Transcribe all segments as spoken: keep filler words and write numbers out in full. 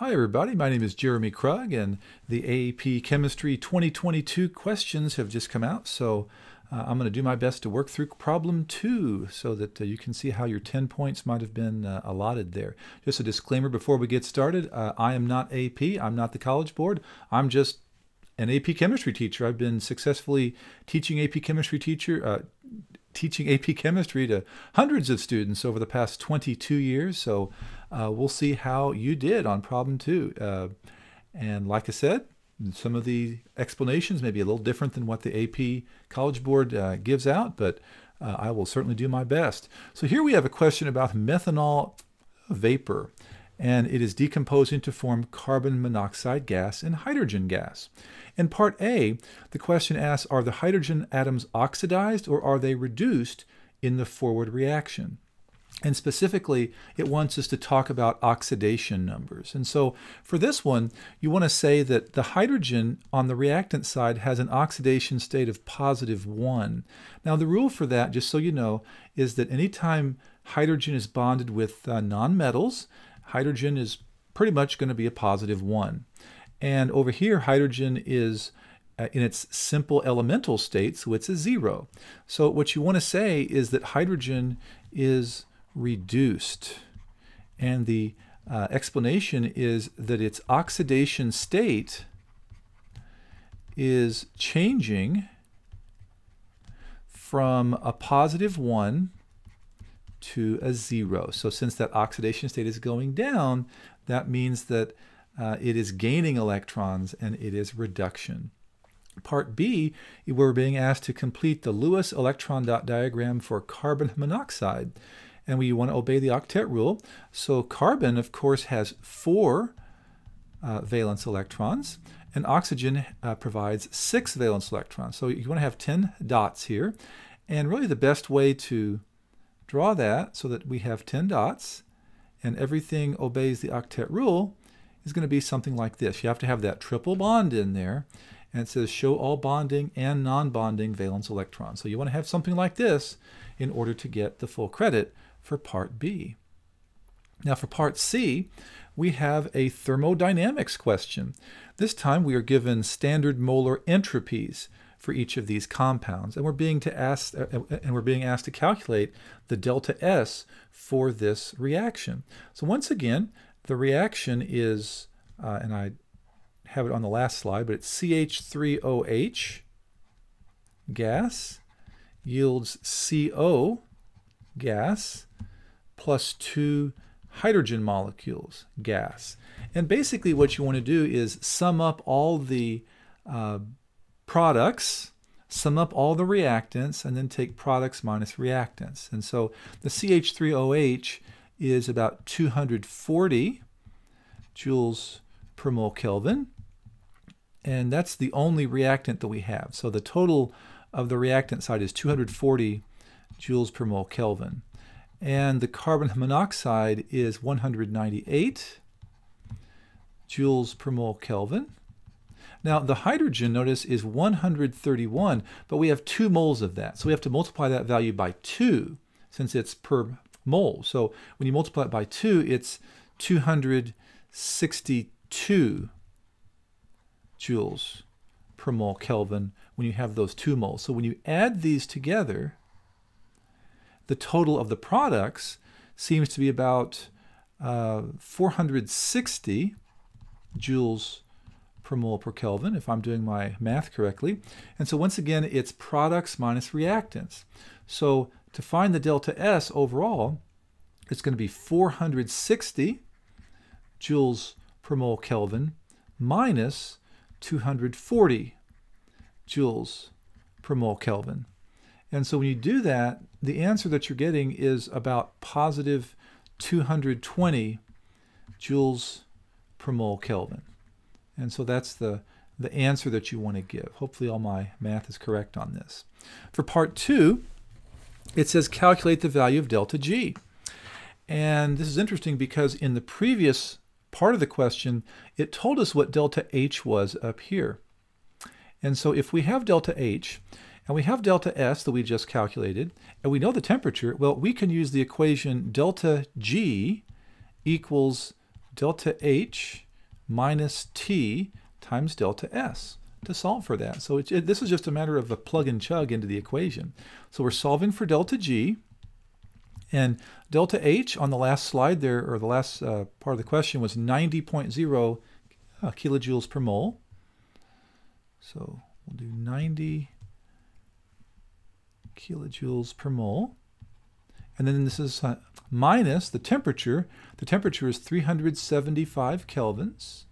Hi everybody, my name is Jeremy Krug and the A P Chemistry twenty twenty-two questions have just come out, so uh, I'm going to do my best to work through problem two so that uh, you can see how your ten points might have been uh, allotted there. Just a disclaimer before we get started, uh, I am not A P, I'm not the College Board, I'm just an A P Chemistry teacher. I've been successfully teaching AP Chemistry teacher, uh, teaching A P Chemistry to hundreds of students over the past twenty-two years, so uh, we'll see how you did on problem two. Uh, and like I said, some of the explanations may be a little different than what the A P College Board uh, gives out, but uh, I will certainly do my best. So here we have a question about methanol vapor, and it is decomposing to form carbon monoxide gas and hydrogen gas. In part A, the question asks, are the hydrogen atoms oxidized or are they reduced in the forward reaction? And specifically, it wants us to talk about oxidation numbers. And so for this one, you want to say that the hydrogen on the reactant side has an oxidation state of positive one. Now the rule for that, just so you know, is that anytime hydrogen is bonded with uh, nonmetals, hydrogen is pretty much going to be a positive one. And over here, hydrogen is uh, in its simple elemental state, so it's a zero. So what you want to say is that hydrogen is reduced. And the uh, explanation is that its oxidation state is changing from a positive one to a zero. So since that oxidation state is going down, that means that uh, it is gaining electrons and it is reduction. Part B, we're being asked to complete the Lewis electron dot diagram for carbon monoxide. And we want to obey the octet rule. So carbon, of course, has four uh, valence electrons, and oxygen uh, provides six valence electrons. So you want to have ten dots here. And really the best way to draw that so that we have ten dots and everything obeys the octet rule is going to be something like this. You have to have that triple bond in there, and it says show all bonding and non-bonding valence electrons. So you want to have something like this in order to get the full credit for part B. Now for part C, we have a thermodynamics question. This time we are given standard molar entropies for each of these compounds, and we're being to ask, uh, and we're being asked to calculate the delta S for this reaction. So once again, the reaction is, uh, and I have it on the last slide, but it's C H three O H gas yields C O gas plus two hydrogen molecules gas. And basically, what you want to do is sum up all the uh, products, sum up all the reactants, and then take products minus reactants. And so the C H three O H is about two hundred forty joules per mole Kelvin, and that's the only reactant that we have. So the total of the reactant side is two hundred forty joules per mole Kelvin. And the carbon monoxide is one hundred ninety-eight joules per mole Kelvin. Now the hydrogen, notice, is one hundred thirty-one, but we have two moles of that. So we have to multiply that value by two since it's per mole. So when you multiply it by two, it's two hundred sixty-two joules per mole Kelvin when you have those two moles. So when you add these together, the total of the products seems to be about uh, four hundred sixty joules per mole per Kelvin, if I'm doing my math correctly. And so once again, it's products minus reactants. So to find the delta S overall, it's going to be four hundred sixty joules per mole Kelvin minus two hundred forty joules per mole Kelvin. And so when you do that, the answer that you're getting is about positive two hundred twenty joules per mole Kelvin. And so that's the, the answer that you want to give. Hopefully all my math is correct on this. For part two, it says calculate the value of delta G. And this is interesting because in the previous part of the question, it told us what delta H was up here. And so if we have delta H, and we have delta S that we just calculated, and we know the temperature, well, we can use the equation delta G equals delta H minus T times delta S to solve for that. So it, it, this is just a matter of a plug and chug into the equation. So we're solving for delta G. And delta H on the last slide there, or the last uh, part of the question, was ninety point zero uh, kilojoules per mole. So we'll do ninety kilojoules per mole. And then this is uh, minus the temperature. The temperature is three hundred seventy-five kelvins.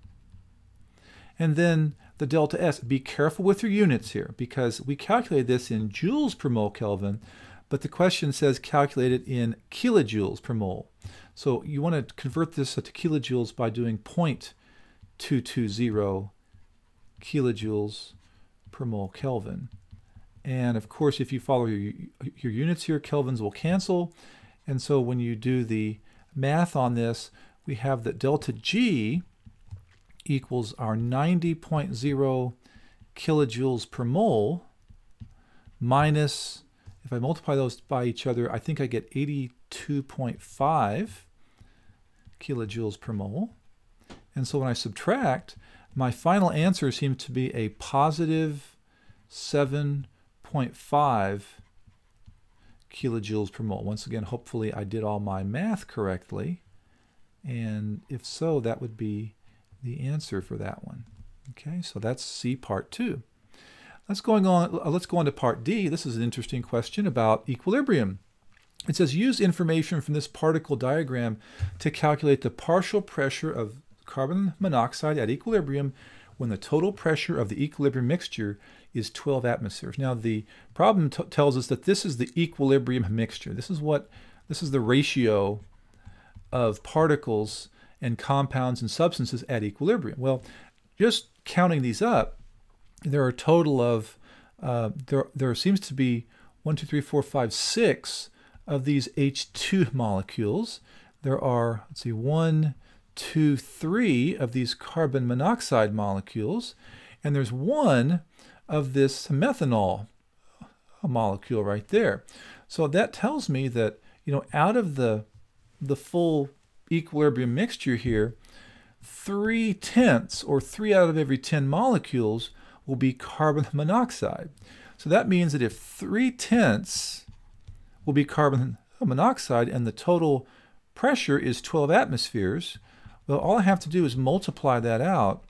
And then the delta S, be careful with your units here, because we calculated this in joules per mole Kelvin, but the question says calculate it in kilojoules per mole. So you want to convert this to kilojoules by doing zero point two two zero kilojoules per mole Kelvin. And of course, if you follow your, your units here, kelvins will cancel. And so when you do the math on this, we have that delta G equals our ninety point zero kilojoules per mole minus, if I multiply those by each other, I think I get eighty-two point five kilojoules per mole. And so when I subtract, my final answer seems to be a positive seven point five kilojoules per mole. Once again, hopefully I did all my math correctly. And if so, that would be the answer for that one. Okay, so that's C part two. Let's, going on, let's go on to part D. This is an interesting question about equilibrium. It says, use information from this particle diagram to calculate the partial pressure of carbon monoxide at equilibrium when the total pressure of the equilibrium mixture is twelve atmospheres. Now, the problem t tells us that this is the equilibrium mixture. This is, what, this is the ratio of particles and compounds and substances at equilibrium. Well, just counting these up, there are a total of, uh, there, there seems to be one, two, three, four, five, six of these H two molecules. There are, let's see, one, two, three of these carbon monoxide molecules, and there's one of this methanol molecule right there. So that tells me that, you know, out of the, the full equilibrium mixture here, three tenths or three out of every ten molecules will be carbon monoxide. So that means that if three tenths will be carbon monoxide and the total pressure is twelve atmospheres, well, all I have to do is multiply that out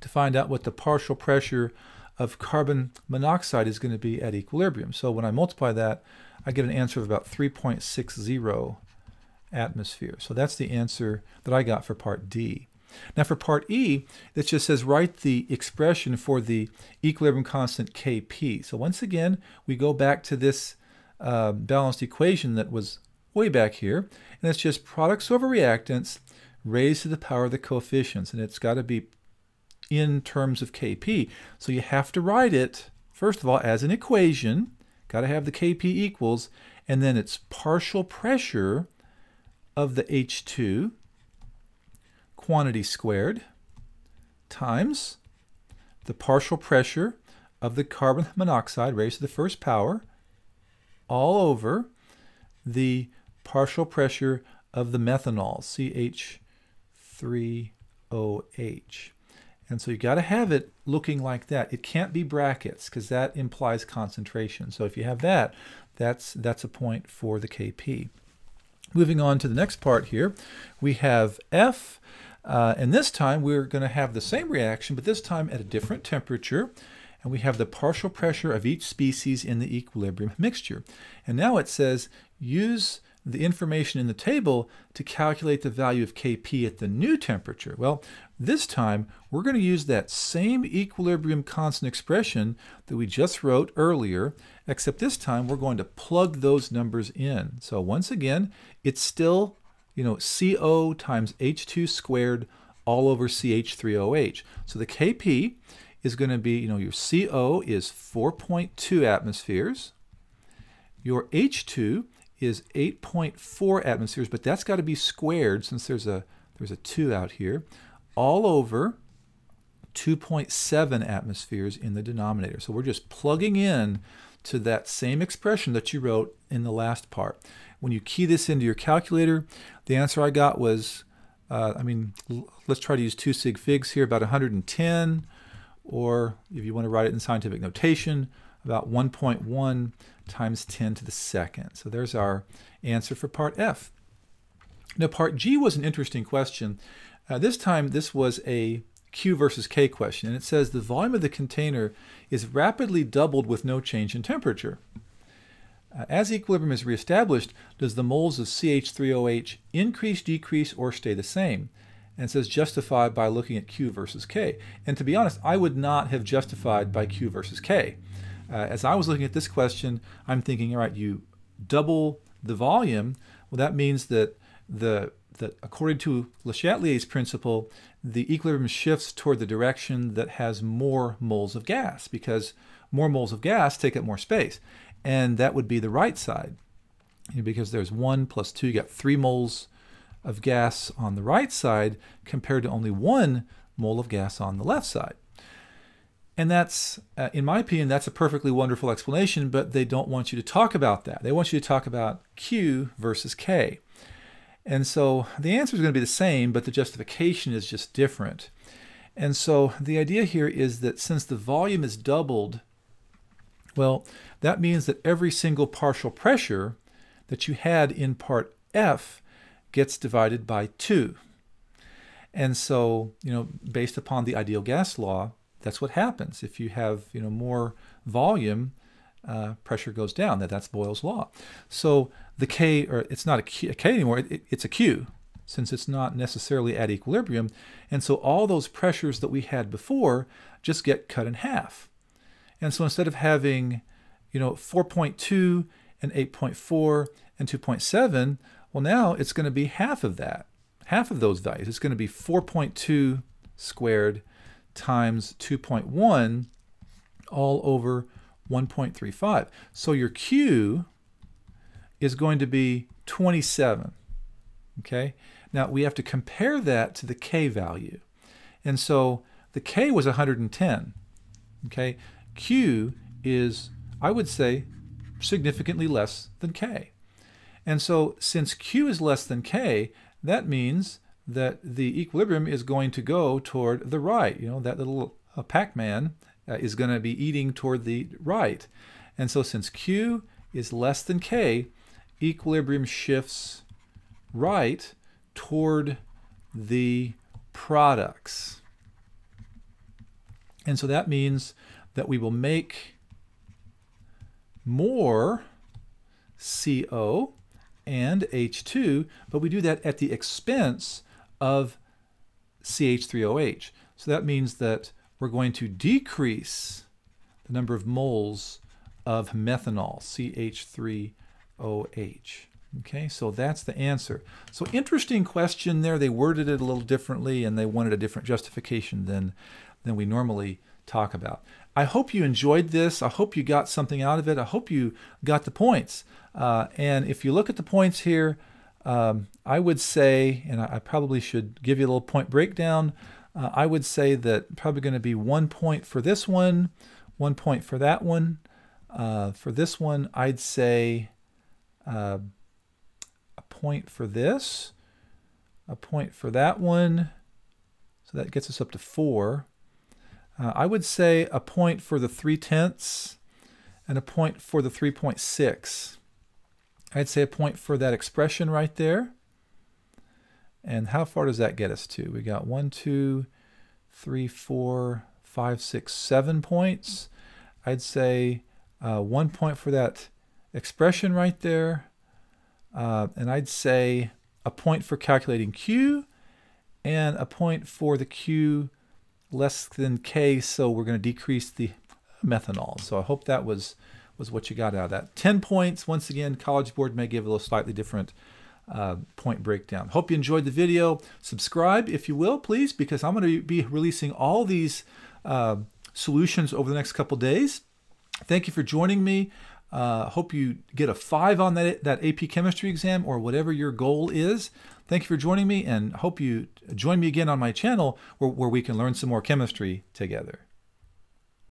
to find out what the partial pressure of carbon monoxide is going to be at equilibrium. So when I multiply that, I get an answer of about three point six zero atmosphere. So that's the answer that I got for part D. Now for part E, it just says write the expression for the equilibrium constant Kp. So once again, we go back to this uh, balanced equation that was way back here, and it's just products over reactants raised to the power of the coefficients, and it's got to be in terms of Kp. So you have to write it, first of all, as an equation, got to have the Kp equals, and then it's partial pressure of the H two quantity squared times the partial pressure of the carbon monoxide raised to the first power all over the partial pressure of the methanol, C H three O H. And so you got to have it looking like that. It can't be brackets because that implies concentration. So if you have that, that's, that's a point for the Kp. Moving on to the next part here, we have F, uh, and this time we're going to have the same reaction, but this time at a different temperature, and we have the partial pressure of each species in the equilibrium mixture. And now it says use the information in the table to calculate the value of Kp at the new temperature. Well, this time we're going to use that same equilibrium constant expression that we just wrote earlier, except this time we're going to plug those numbers in. So once again, it's still, you know, C O times H two squared all over C H three O H. So the Kp is going to be, you know, your C O is four point two atmospheres, your H two is eight point four atmospheres, but that's got to be squared since there's a there's a two out here, all over two point seven atmospheres in the denominator. So we're just plugging in to that same expression that you wrote in the last part. When you key this into your calculator, the answer I got was uh, I mean, l let's try to use two sig figs here, about one hundred ten, or if you want to write it in scientific notation, about one point one times ten to the second. So there's our answer for part F. Now, part G was an interesting question. Uh, this time, this was a Q versus K question, and it says the volume of the container is rapidly doubled with no change in temperature. Uh, as equilibrium is reestablished, does the moles of C H three O H increase, decrease, or stay the same? And it says justify by looking at Q versus K. And to be honest, I would not have justified by Q versus K. Uh, as I was looking at this question, I'm thinking, all right, you double the volume. Well, that means that the that according to Le Chatelier's principle, the equilibrium shifts toward the direction that has more moles of gas, because more moles of gas take up more space. And that would be the right side, because there's one plus two, you got three moles of gas on the right side compared to only one mole of gas on the left side. And that's, uh, in my opinion, that's a perfectly wonderful explanation, but they don't want you to talk about that. They want you to talk about Q versus K. And so the answer is going to be the same, but the justification is just different. And so the idea here is that since the volume is doubled, well, that means that every single partial pressure that you had in part F gets divided by two. And so, you know, based upon the ideal gas law, that's what happens. If you have, you know, more volume, uh, pressure goes down. That that's Boyle's law. So the K, or it's not a K, a K anymore, it, it, it's a Q, since it's not necessarily at equilibrium. And so all those pressures that we had before just get cut in half. And so instead of having, you know, four point two and eight point four and two point seven, well, now it's going to be half of that, half of those values. It's going to be four point two squared times two point one all over one point three five. So your Q is going to be twenty-seven, okay? Now, we have to compare that to the K value. And so the K was one hundred ten, okay? Q is, I would say, significantly less than K. And so since Q is less than K, that means that the equilibrium is going to go toward the right. You know, that little uh, Pac-Man uh, is going to be eating toward the right. And so since Q is less than K, equilibrium shifts right toward the products. And so that means that we will make more C O and H two, but we do that at the expense of C H three O H. So that means that we're going to decrease the number of moles of methanol, C H three O H. Okay, so that's the answer. So interesting question there. They worded it a little differently, and they wanted a different justification than, than we normally talk about. I hope you enjoyed this. I hope you got something out of it. I hope you got the points. Uh, and if you look at the points here, um, I would say, and I, I probably should give you a little point breakdown, uh, I would say that probably going to be one point for this one, one point for that one. Uh, for this one, I'd say uh, a point for this, a point for that one. So that gets us up to four. Uh, I would say a point for the three tenths and a point for the three point six. I'd say a point for that expression right there. And how far does that get us to? We got one, two, three, four, five, six, seven points. I'd say uh, one point for that expression right there. Uh, and I'd say a point for calculating Q and a point for the Q less than K, so we're going to decrease the methanol. So I hope that was was what you got out of that. ten points. Once again, College Board may give a little slightly different uh, point breakdown. Hope you enjoyed the video. Subscribe if you will, please, because I'm going to be releasing all these uh, solutions over the next couple days. Thank you for joining me. Uh, hope you get a five on that, that A P Chemistry exam, or whatever your goal is. Thank you for joining me, and hope you join me again on my channel where, where we can learn some more chemistry together.